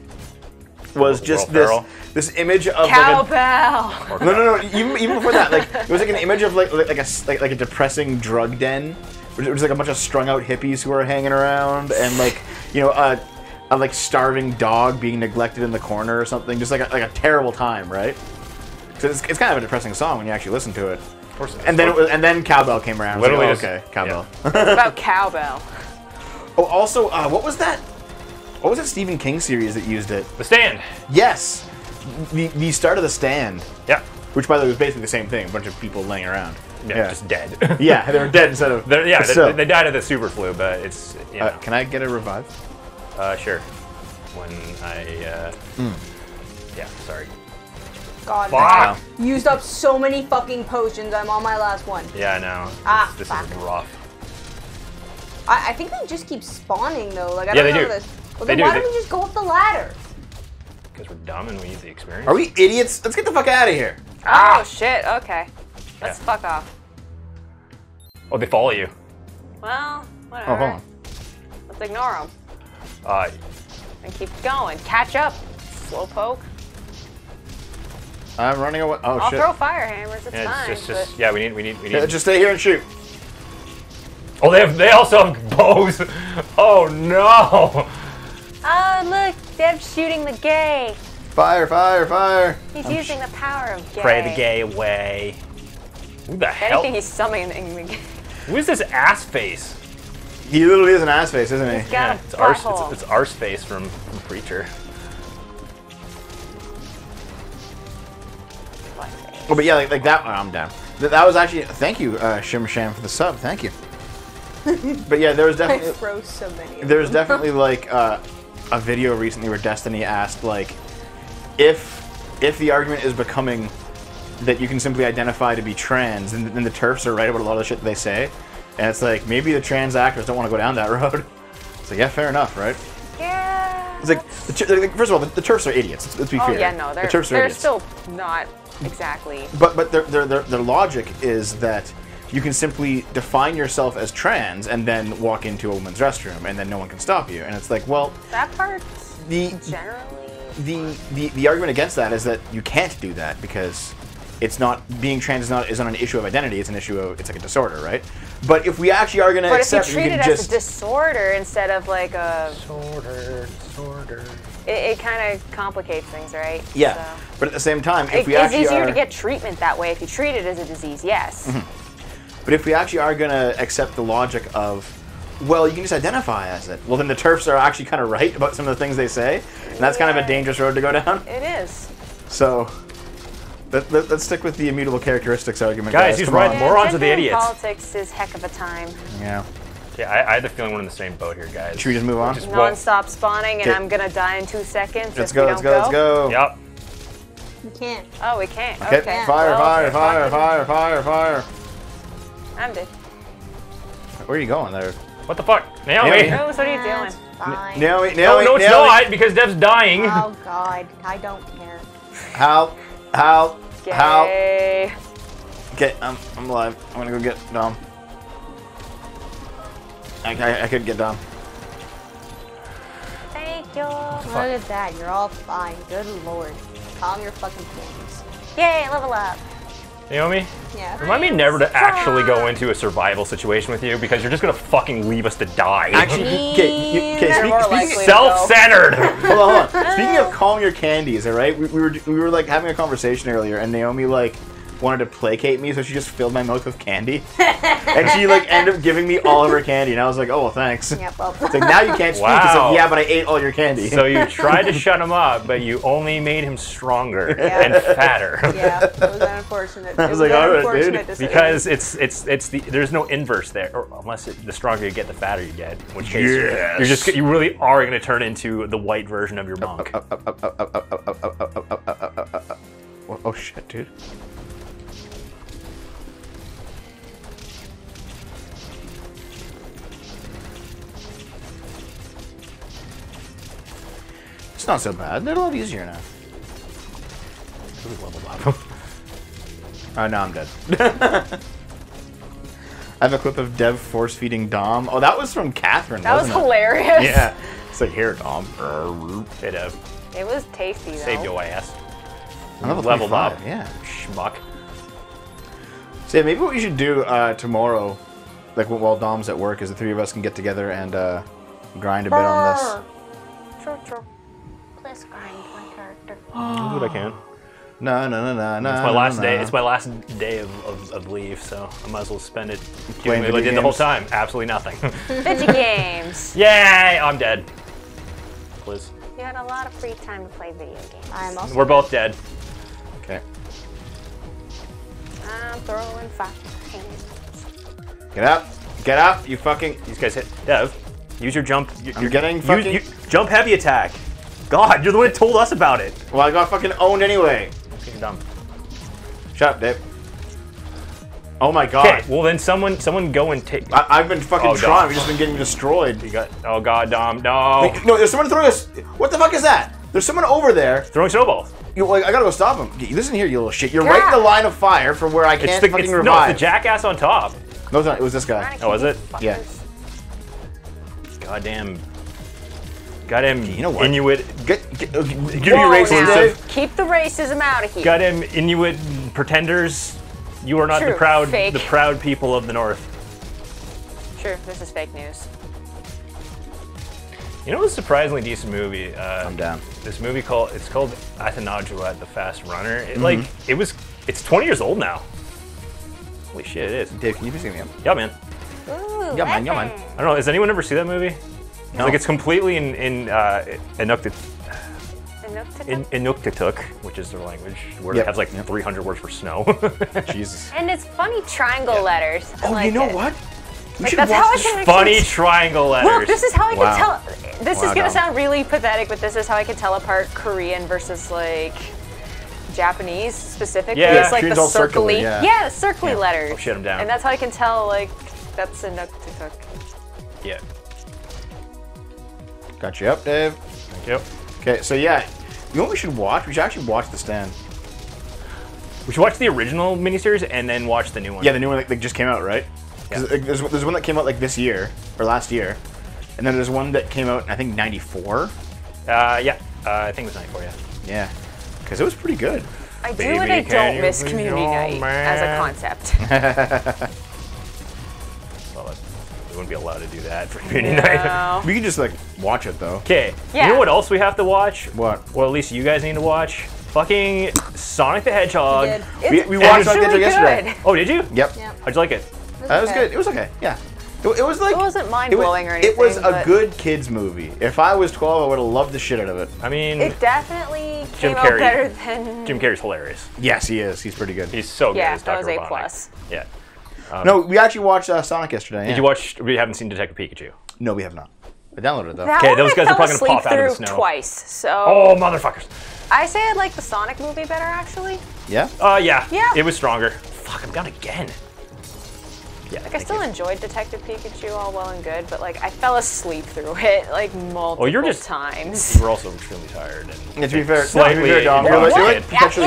was just this this image of cowbell. No, no, no. Even even before that, like it was like an image of like like a like, like a depressing drug den, which was like a bunch of strung out hippies who are hanging around and like you know. Uh, A like starving dog being neglected in the corner or something, just like a, like a terrible time, right? So it's, it's kind of a depressing song when you actually listen to it. Of course. And then it was, and then cowbell came around. Literally, like, oh, okay, cowbell. Yeah. It's about cowbell. Oh, also, uh, what was that? What was that Stephen King series that used it? The Stand. Yes, the the start of The Stand. Yeah. Which, by the way, was basically the same thing—a bunch of people laying around. Yeah, yeah. Just dead. Yeah, they were dead instead of. They're, yeah, so. they, they died of the super flu, but it's. You know. Uh, can I get a revive? Uh, sure. When I, uh... Mm. Yeah, sorry. God, fuck. I used up so many fucking potions, I'm on my last one. Yeah, I know. Ah, this, this is rough. I, I think they just keep spawning, though. Like, I yeah, don't know do. this. Well, then they why do. don't we just go up the ladder? Because we're dumb and we need the experience. Are we idiots? Let's get the fuck out of here. Oh, ah. shit, okay. Let's yeah. fuck off. Oh, they follow you. Well, whatever. Oh, hold on. Let's ignore them. Uh, and keep going. Catch up, slowpoke. I'm running away. Oh I'll shit! I'll throw fire hammers. It's yeah, fine. Just, just, yeah, we need, we need, we need. Yeah, just stay here and shoot. Oh, they have. They also have bows. Oh no! Oh look, Dev's shooting the gay. Fire! Fire! Fire! He's I'm using the power of gay. Pray the gay away. Who the if hell? I think he's summoning the gay. Who is this ass face? He literally is an ass face, isn't he? He's got yeah, a it's, arse, it's, it's arse face from, from Preacher. Oh, but yeah, like, like that. Oh, I'm down. That, that was actually. Thank you, uh, Shim Sham, for the sub. Thank you. But yeah, there was definitely. I throw so many. There was definitely like uh, a video recently where Destiny asked like, if if the argument is becoming that you can simply identify to be trans, then, then the TERFs are right about a lot of the shit they say. And it's like, maybe the trans actors don't want to go down that road. So yeah, fair enough, right? Yeah. He's like, the first of all, the, the Terps are idiots. Let's, let's be oh, fair. Yeah, no, they're, the Terps are they're idiots. Still not exactly. But but their their their, their logic is that. You can simply define yourself as trans and then walk into a woman's restroom and then no one can stop you. And it's like, well... That part, the, generally... The, the, the argument against that is that you can't do that because it's not... Being trans is not, is not an issue of identity, it's an issue of... It's like a disorder, right? But if we actually are going to accept... But if you treat you it as a disorder instead of like a... Disorder, disorder... It, it kind of complicates things, right? Yeah. So. But at the same time, if it, we actually It's easier are, to get treatment that way if you treat it as a disease, yes. Mm-hmm. But if we actually are going to accept the logic of, well, you can just identify as it, well, then the Terps are actually kind of right about some of the things they say, and that's yeah. kind of a dangerous road to go down. It is. So, let, let, let's stick with the immutable characteristics argument. Guys, guys. he's Come right. On. Morons yeah, are the idiots. Politics is heck of a time. Yeah. Yeah, I, I had the feeling we're in the same boat here, guys. Should we just move on? Just Non-stop spawning, and Kay. I'm going to die in two seconds let's if go, we don't go. Let's go, let's go. Yep. We can't. Oh, we can't. Okay. okay. Fire, oh, fire, okay. fire, fire, fire, fire, fire. I'm dead. Where are you going there? What the fuck? Naomi! Naomi. Oh, so what are you doing? Fine. Naomi, Naomi, no, no, it's not, because Dev's dying. Oh, God. I don't care. How? How? How? Okay, I'm, I'm alive. I'm gonna go get Dom. I, I, I could get Dom. Thank you. Look at that. You're all fine. Good lord. Calm your fucking things. Yay, level up. Naomi, yeah. remind me never to actually go into a survival situation with you because you're just gonna fucking leave us to die. Actually, okay, okay, speak, self-centered. Hold on, hold on. Speaking of calling your candies, all right, we, we were we were like having a conversation earlier, and Naomi like wanted to placate me, so she just filled my mouth with candy, and she like ended up giving me all of her candy, and I was like, oh well, thanks. Yeah, well. It's like now you can't speak. Wow. It's like, yeah, but I ate all your candy. So you tried to shut him up, but you only made him stronger yeah. and fatter. Yeah, it was unfortunate. I was, it was like, all right, dude, decision. Because it's it's it's the there's no inverse there, or unless it, the stronger you get, the fatter you get. In which case, yes. you're just you really are going to turn into the white version of your monk. Oh shit, dude. It's not so bad. They're a lot easier now. Oh, no, I'm dead. I have a clip of Dev force-feeding Dom. Oh, that was from Catherine, That wasn't was it? hilarious. Yeah. It's like, here, Dom. Hey, Dev. It was tasty, though. Saved your ass. I leveled up. Yeah. Schmuck. So, yeah, maybe what we should do uh, tomorrow, like while Dom's at work, is the three of us can get together and uh, grind a bit on this. True, true. Let's grind my character. I'll do what I can. No, no, no, no, no. It's my last no, no. day. It's my last day of, of, of leave, so I might as well spend it doing what I did the whole time. Absolutely nothing. Video games. Yay! I'm dead. Please. You had a lot of free time to play video games. I'm also We're dead. both dead. Okay. I'm throwing fucking. Get up! Get up! You fucking. These guys hit. Dev, use your jump. You're, I'm you're getting fucking. You, you, jump heavy attack. God, you're the one that told us about it. Well, I got fucking owned anyway. That's fucking dumb. Shut up, Dave. Oh my God. Okay, well then someone, someone go and take. I, I've been fucking oh, trying. We've just been getting destroyed. You got. Oh God, Dom, no. Wait, no, there's someone throwing us. What the fuck is that? There's someone over there throwing snowballs. You, like, I gotta go stop him. Listen here, you little shit. You're yeah. right in the line of fire from where I can't it's the, fucking it's, revive. No, it's the jackass on top. No, it's not. It was this guy. Oh, was it? Yeah. Goddamn. Goddamn you know what? Inuit. Get, get, get, get Whoa, your racism. Keep the racism out of here. Goddamn Inuit pretenders. You are not True. the proud, fake. the proud people of the North. True, this is fake news. You know, a surprisingly decent movie. Uh, I'm down. This movie called it's called Atanarjuat the Fast Runner. It, mm-hmm. Like it was, it's twenty years old now. Holy shit, it is. Dave, can you be seeing him? Yeah, man. Ooh, yeah, man. Yeah, man. I don't know. Does anyone ever see that movie? No. Like it's completely in in uh, Inuktitut, in, Inuktitut, which is their language, where yep. it has like yep. three hundred words for snow. Jesus. And it's funny triangle yeah. letters. I oh, like you know it. what? We like, should that's watch how this. I can funny triangle letters. Look, this is how I wow. can tell. This wow, is gonna no. sound really pathetic, but this is how I can tell apart Korean versus like Japanese specifically. Yeah, it's like Korean's the circly. Yeah, yeah circly yeah. letters. Oh, shit, I'm down. And that's how I can tell like that's Inuktitut. Yeah. Got you up, Dave. Thank you. Okay, so yeah, you know what we should watch? We should actually watch The Stand. We should watch the original miniseries and then watch the new one. Yeah, the new one that, that just came out, right? Yeah. There's, there's one that came out like this year, or last year, and then there's one that came out, I think, ninety-four? Uh, yeah, uh, I think it was ninety-four, yeah. Yeah, because it was pretty good. I do Baby, and I don't miss Community Night man. as a concept. Well, we wouldn't be allowed to do that for Community no. Night. We could just like watch it though. Okay. Yeah. You know what else we have to watch? What? Well, at least you guys need to watch. Fucking Sonic the Hedgehog. It's, we, we watched Sonic the Hedgehog yesterday. Good. Oh, did you? Yep. yep. How'd you like it? It was, uh, it was good. It was okay. Yeah. It, it was like. It wasn't mind blowing was, or anything. It was a good kids movie. If I was twelve, I would have loved the shit out of it. I mean. It definitely Jim came Carrey, out better than. Jim Carrey's hilarious. Yes, he is. He's pretty good. He's so good. Yeah, as Doctor that was a Robotnik. plus. Yeah. Um, no, we actually watched uh, Sonic yesterday. Yeah. Did you watch? We haven't seen Detective Pikachu. No, we have not. I downloaded it though. Okay, those guys are probably gonna pop out of the snow twice. So. Oh, motherfuckers. I say I like the Sonic movie better, actually. Yeah? Uh, yeah. Yeah. It was stronger. Fuck, I'm down again. Yeah. Like, I still you. enjoyed Detective Pikachu all well and good, but, like, I fell asleep through it, like, multiple oh, you're just, times. You were also extremely tired. And yeah, to be fair, slightly. No, to be fair, Dom, no, what? What? Yeah,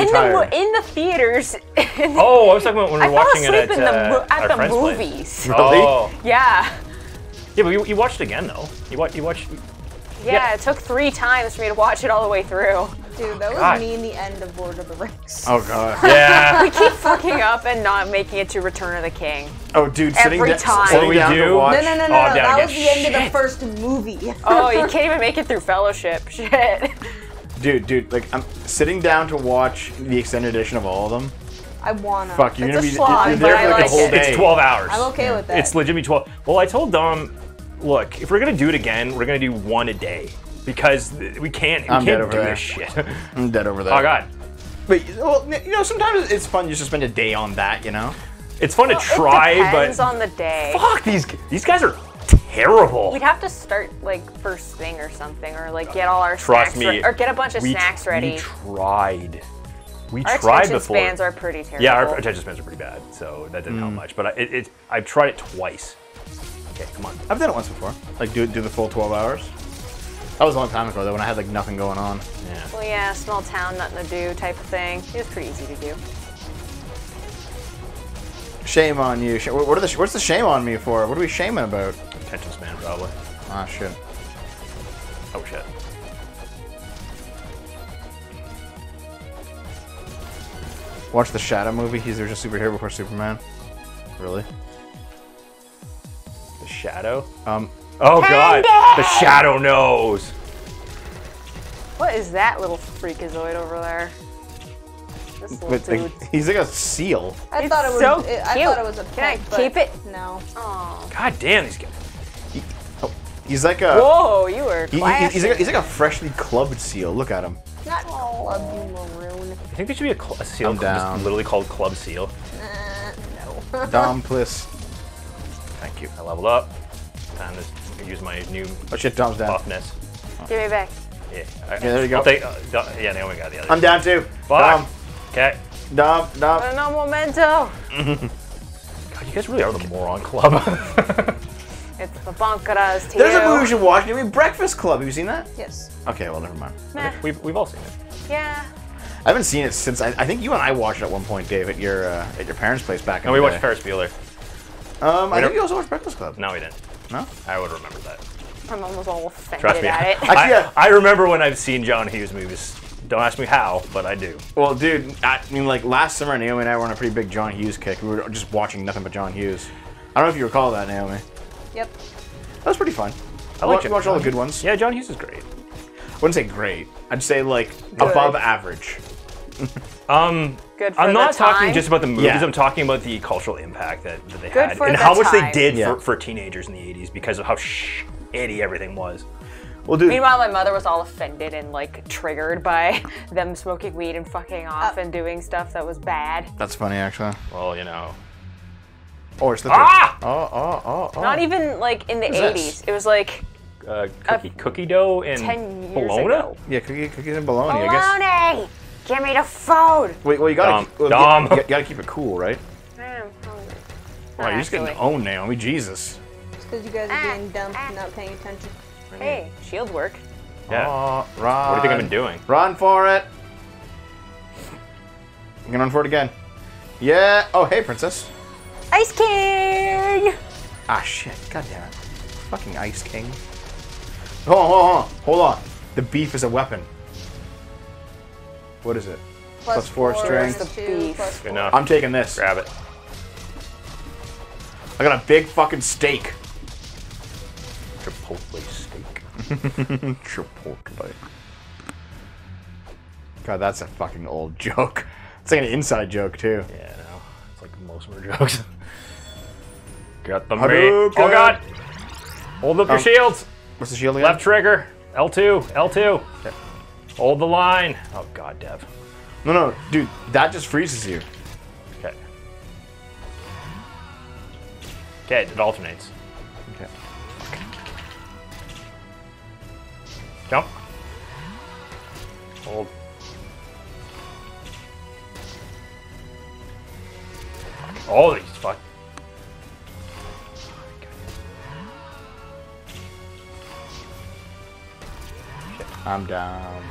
in, tired. The, in the theaters. Oh, I was talking about when we were watching it at, in the, uh, at the movies. Place. Really? Oh. Yeah. Yeah, but you, you watched it again, though. You, watch, you watched. Yeah, yeah, it took three times for me to watch it all the way through. Dude, that oh, was God. me in the end of Lord of the Rings. Oh, God. Yeah. We keep fucking up and not making it to Return of the King. Oh, dude, sitting, Every time. sitting we down do? to watch. No, no, no, no, oh, no. that was the Shit. end of the first movie. Oh, you can't even make it through Fellowship. Shit. Dude, dude, like, I'm sitting down to watch the extended edition of all of them. I wanna. Fuck, you're going to be slog, you're there for like, like a whole it. day. It's twelve hours. I'm okay yeah. with that. It's legitimately twelve. Well, I told Dom, look, if we're going to do it again, we're going to do one a day. Because we can't, we I'm can't dead over do that. this shit. I'm dead over that. Oh, God. But, well, you know, sometimes it's fun just to spend a day on that, you know? It's fun well, to try, it depends but... on the day. Fuck, these these guys are terrible. We'd have to start, like, first thing or something, or, like, get all our Trust snacks... me. Or get a bunch of we, snacks ready. We tried. We our tried before. Our attention spans are pretty terrible. Yeah, our attention spans are pretty bad, so that didn't mm. help much. But I, it, it, I've tried it twice. Okay, come on. I've done it once before. Like, do, do the full twelve hours. That was a long time ago, though, when I had, like, nothing going on. Yeah. Well, yeah, small town, nothing to do type of thing. It was pretty easy to do. Shame on you. What are the, what's the shame on me for? What are we shaming about? Attention span, probably. Ah, shit. Oh, shit. Watch the Shadow movie. He's there just superhero before Superman. Really? The Shadow? Um... Oh God! The Shadow knows. What is that little freakazoid over there? This little dude. Like, he's like a seal. I it's thought it was. So it, I thought it was a pet. Can I keep it? No. Oh. God damn these guys. He, oh, he's like a. Whoa! You were. He, he's, like a, he's like a freshly clubbed seal. Look at him. Not club, you maroon. I think there should be a, a seal just literally called Club Seal. Uh, no. Dom, please. Thank you. I leveled up. Time to use my new oh shit, Dom's down. Buffness. Give me back. Yeah. Right. Yeah, there you go. I'll take, uh, yeah, Naomi got the other. I'm down too. Fuck. Okay. Dom, Dom. I no memento. God, you guys really are the moron club. It's the bunkeras. There's a movie you should watch. I mean, Breakfast Club. Have you seen that? Yes. Okay, well, never mind. Nah. We've, we've all seen it. Yeah. I haven't seen it since, I, I think you and I watched it at one point, Dave, at your, uh, at your parents' place back in no, the day. No, we watched Ferris Bueller. Um, we I think you also watched Breakfast Club. No, we didn't. No? I would remember that. I'm almost all offended Trust me, at it. Actually, yeah. I, I remember when I've seen John Hughes movies. Don't ask me how, but I do. Well, dude, I mean, like, last summer, Naomi and I were on a pretty big John Hughes kick. We were just watching nothing but John Hughes. I don't know if you recall that, Naomi. Yep. That was pretty fun. I like watched all the good ones. Yeah, John Hughes is great. I wouldn't say great. I'd say, like, good. above average. um, good for I'm not talking time. just about the movies. Yeah. I'm talking about the cultural impact that, that they good had and how much time. they did yeah. for, for teenagers in the eighties because of how shitty everything was. Well, dude. Meanwhile, my mother was all offended and like triggered by them smoking weed and fucking off uh, and doing stuff that was bad. That's funny, actually. Well, you know. Oh, it's the ah! oh, oh, oh, oh. Not even like in the eighties. This? It was like. Uh, cookie, cookie dough and bologna. Ago. Yeah, cookie, cookies and bologna. Bologna. I guess. Give me the phone! Wait, well, you gotta, Dom. Well, Dom. You, gotta, you gotta keep it cool, right? I am hungry. Wow, you're just getting owned, Naomi. Jesus. It's because you guys are ah, being dumb and ah. not paying attention. Hey, shield work. Yeah. Oh, run. What do you think I've been doing? Run for it. I'm gonna run for it again. Yeah. Oh, hey, princess. Ice King. Ah, shit. God damn it. Fucking Ice King. Hold on, hold on, hold on. The beef is a weapon. What is it? Plus, plus four, four strength. Two, plus four. Good enough. I'm taking this. Grab it. I got a big fucking steak. Chipotle steak. Chipotle. God, that's a fucking old joke. It's like an inside joke too. Yeah, I know. It's like most of our jokes. Got the meat. Oh god! Hold up um, your shields. What's the shield again? Left trigger. L two. L two. Okay. Hold the line. Oh god, Dev. No, no, dude, that just freezes you. Okay. Okay, it alternates. Okay. Jump. Hold. Oh, these fuck. Shit. I'm down.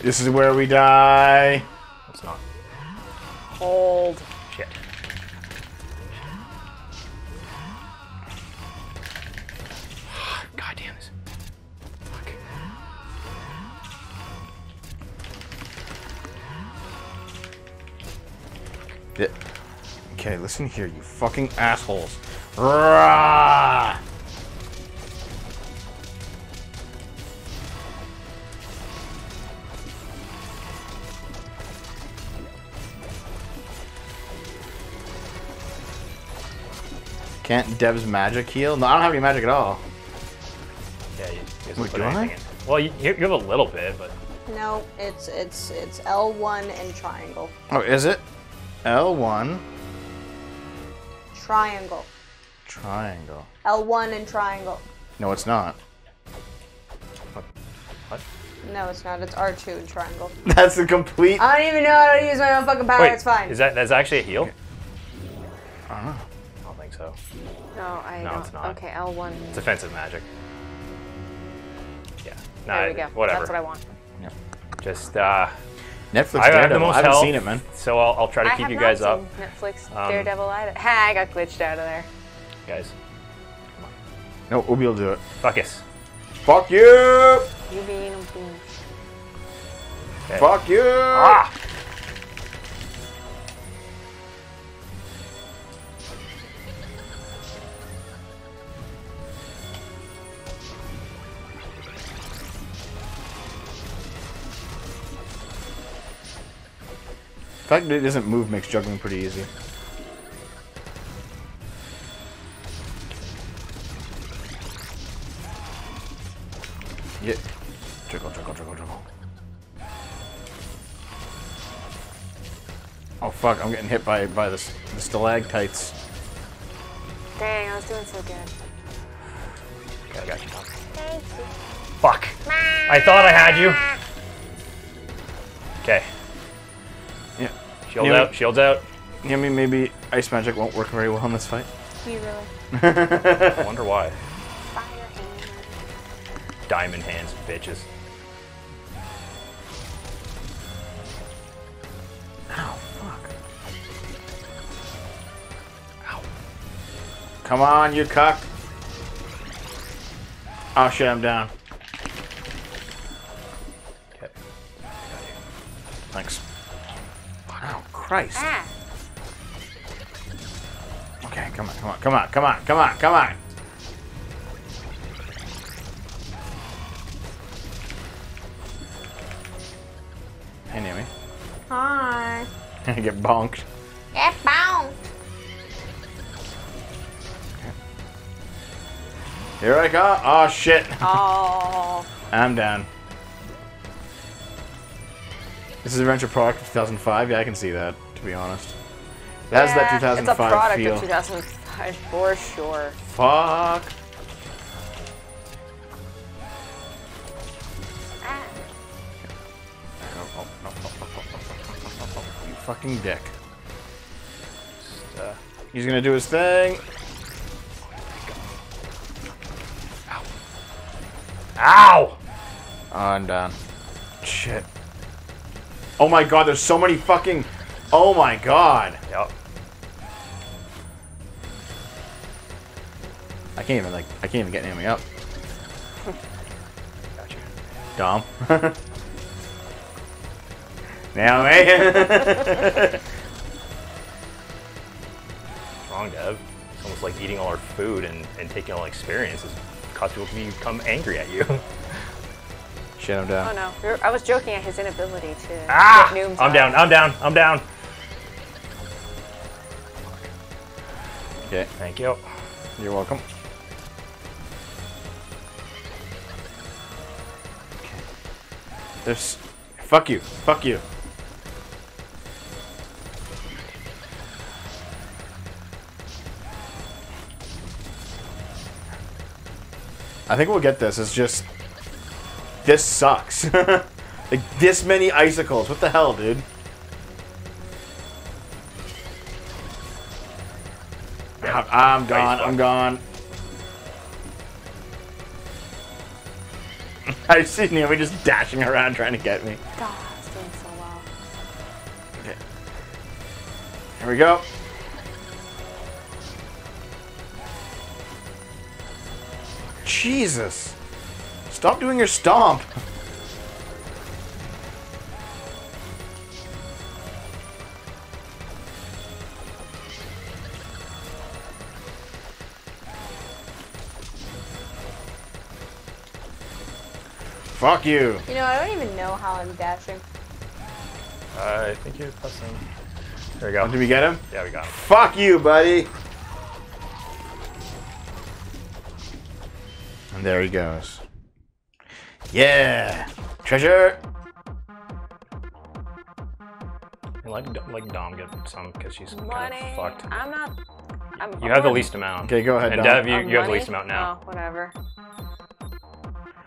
This is where we die. It's not. Hold. Shit. God damn this. Fuck. Yeah. Okay, listen here, you fucking assholes. Rah! Can't Dev's magic heal? No, I don't have any magic at all. Yeah, you just Wait, do I? In. Well, you, you have a little bit, but... No, it's it's it's L one and triangle. Oh, is it? L one. Triangle. Triangle. L one and triangle. No, it's not. What? What? No, it's not. It's R two and triangle. That's the complete... I don't even know how to use my own fucking power. Wait, it's fine. Is that, that's actually a heal? Okay. I don't know. So. No, I no, don't. It's not. Okay, L one. It's offensive magic. Yeah. No, there we go. Whatever. That's what I want. Yep. Just, uh... Netflix I, Daredevil. I, I haven't health, seen it, man. So I'll, I'll try to I keep you guys seen up. Netflix um, Daredevil either. Ha, I got glitched out of there. Guys. Come on. No, Ubi will do it. Fuck us. Fuck you! You being a bitch. Okay. Fuck you! Ah! The fact that it doesn't move makes juggling pretty easy. Yeah. Juggle, juggle, juggle, juggle. Oh fuck, I'm getting hit by by the, the stalactites. Dang, I was doing so good. Okay, I got you. Thank you. Fuck. I thought I had you. Okay. Shield maybe, out, shields out. Yeah, I mean, maybe ice magic won't work very well in this fight. You really? I wonder why. Fire hands. Diamond hands, bitches. Ow, fuck. Ow. Come on, you cuck. Oh shit, I'm down. Okay. Thanks. Christ. Ah. Okay, come on, come on, come on, come on, come on, come on. Hey, Naomi. Hi. I get bonked. Get bonked. Here I go. Oh, shit. Oh. I'm down. This is a venture product of two thousand five. Yeah, I can see that, to be honest. It has yeah, that two thousand five feel. It's a product feel. Of two thousand five, for sure. Fuck. Ah. Oh, oh, oh, oh, oh, oh, oh, oh, oh. You fucking dick. Just, uh, he's gonna do his thing. Ow! Oh, I'm done. Shit. Oh my god, there's so many fucking... Oh my god. Yep. I can't even, like, I can't even get anything up. Gotcha. Dumb. Now, man. What's wrong, Dev? It's almost like eating all our food and, and taking all our experiences. Cause people can become angry at you. Shit, I'm down. Oh no. I was joking at his inability to. Ah! Get I'm down, I'm down, I'm down. Okay. Thank you. You're welcome. There's. Fuck you. Fuck you. I think we'll get this. It's just. This sucks. Like, this many icicles. What the hell, dude? I'm gone. I'm gone. I've seen him just dashing around trying to get me. God, it's doing so well. Okay. Here we go. Jesus. Stop doing your stomp. Fuck you! You know, I don't even know how I'm dashing. Uh, I think you're pressing. There we go. Oh, did we get him? Yeah, we got him. Fuck you, buddy! And there he goes. Yeah! Treasure! And let, let Dom get some, because she's kind of fucked. I'm not... I'm, you I'm have the least amount. Okay, go ahead, and Dom. Dev, you, you have the least amount now. Oh, whatever.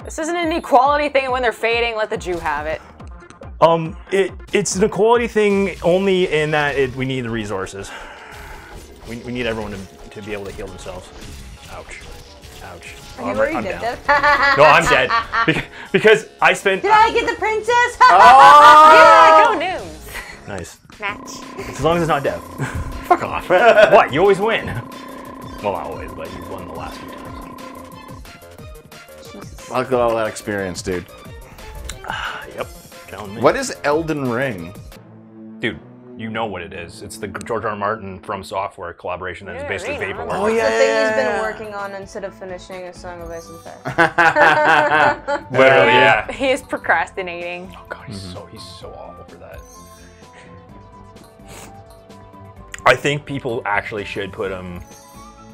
This isn't an equality thing, and when they're fading, let the Jew have it. Um, it it's an equality thing only in that it, we need the resources. We, we need everyone to, to be able to heal themselves. Ouch. Ouch. Are you worried, Dev? No, I'm dead. Beca because I spent... Did I get the princess? Oh! Yeah, go Nooms. Nice. Match. As long as it's not Dev. Fuck off. What? You always win. Well, not always, but you've won the last few times. Look at all that experience, dude. Uh, yep. Telling me. What is Elden Ring? Dude, you know what it is. It's the George R. R. Martin From Software collaboration that yeah, is based on Vaporware. Oh, yeah. The thing he's been working on instead of finishing A Song of Ice and Fire. Literally, yeah. He is procrastinating. Oh, God, he's, mm-hmm. so, he's so awful for that. I think people actually should put him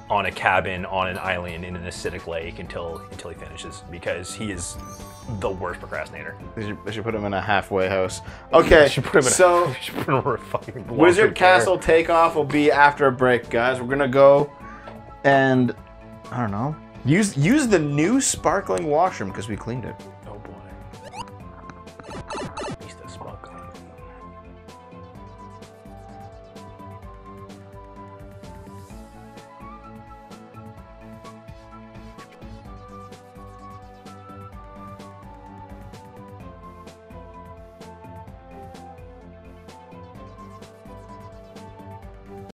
on a cabin, on an island, in an acidic lake until until he finishes, because he is the worst procrastinator. They should, they should put him in a halfway house. Okay, should put him in so a, should put him in a fucking Wizard Castle there. Takeoff will be after a break, guys. We're gonna go and, I don't know, use use the new sparkling washroom because we cleaned it.